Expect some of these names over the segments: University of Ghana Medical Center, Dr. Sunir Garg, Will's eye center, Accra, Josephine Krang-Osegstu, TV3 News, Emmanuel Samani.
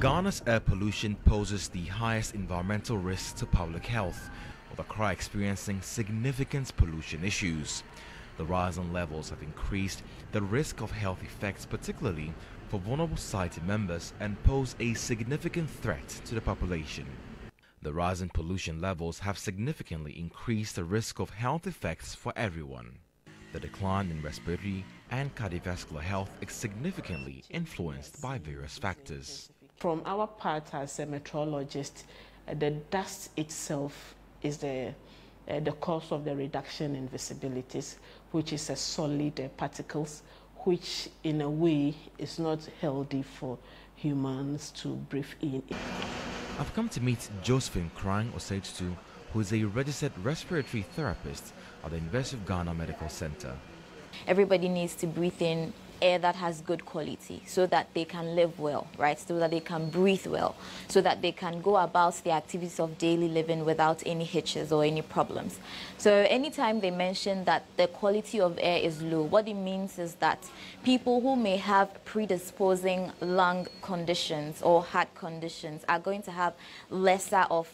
Ghana's air pollution poses the highest environmental risk to public health, with Accra experiencing significant pollution issues. The rising levels have increased the risk of health effects, particularly for vulnerable society members, and pose a significant threat to the population. The rising pollution levels have significantly increased the risk of health effects for everyone. The decline in respiratory and cardiovascular health is significantly influenced by various factors. From our part as a meteorologist, the dust itself is the cause of the reduction in visibilities, which is a solid particles, which in a way is not healthy for humans to breathe in. I've come to meet Josephine Krang-Osegstu, who is a registered respiratory therapist at the University of Ghana Medical Center. Everybody needs to breathe in air that has good quality so that they can live well, right? So that they can breathe well, so that they can go about the activities of daily living without any hitches or any problems. So anytime they mention that the quality of air is low, what it means is that people who may have predisposing lung conditions or heart conditions are going to have lesser of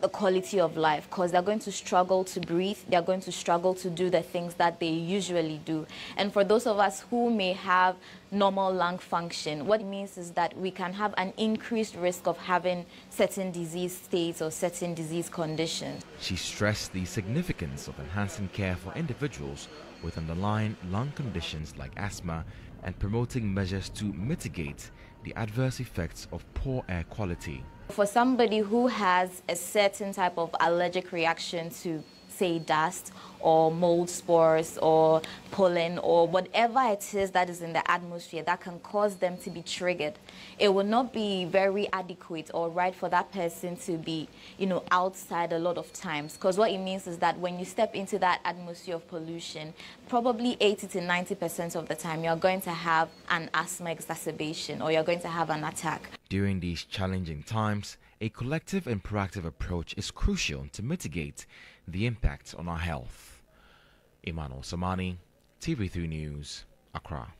the quality of life, because they're going to struggle to breathe, they're going to struggle to do the things that they usually do. And for those of us who may have normal lung function, what it means is that we can have an increased risk of having certain disease states or certain disease conditions. She stressed the significance of enhancing care for individuals with underlying lung conditions like asthma and promoting measures to mitigate the adverse effects of poor air quality. For somebody who has a certain type of allergic reaction to, say, dust or mold spores or pollen or whatever it is that is in the atmosphere that can cause them to be triggered, it will not be very adequate or right for that person to be, outside a lot of times, because what it means is that when you step into that atmosphere of pollution, probably 80% to 90% of the time you're going to have an asthma exacerbation or you're going to have an attack. During these challenging times, a collective and proactive approach is crucial to mitigate the impact on our health. Emmanuel Samani, TV3 News, Accra.